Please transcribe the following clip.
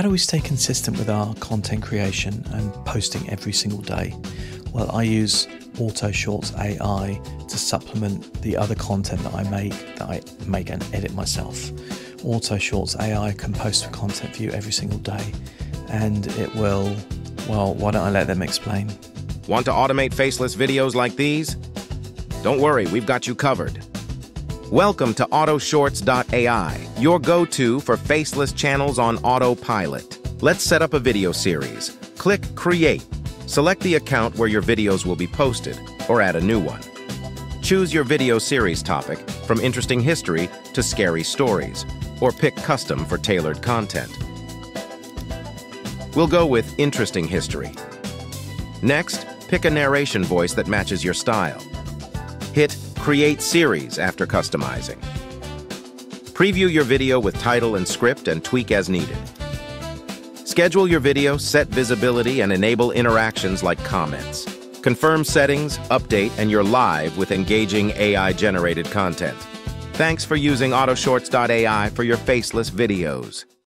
How do we stay consistent with our content creation and posting every single day? Well, I use AutoShorts AI to supplement the other content that I make and edit myself. AutoShorts AI can post for content for you every single day, and it will, well, why don't I let them explain? Want to automate faceless videos like these? Don't worry, we've got you covered. Welcome to AutoShorts.ai, your go-to for faceless channels on autopilot. Let's set up a video series. Click Create. Select the account where your videos will be posted, or add a new one. Choose your video series topic, from interesting history to scary stories, or pick custom for tailored content. We'll go with interesting history. Next, pick a narration voice that matches your style. Hit Create Series after customizing. Preview your video with title and script and tweak as needed. Schedule your video, set visibility, and enable interactions like comments. Confirm settings, update, and you're live with engaging AI-generated content. Thanks for using AutoShorts.ai for your faceless videos.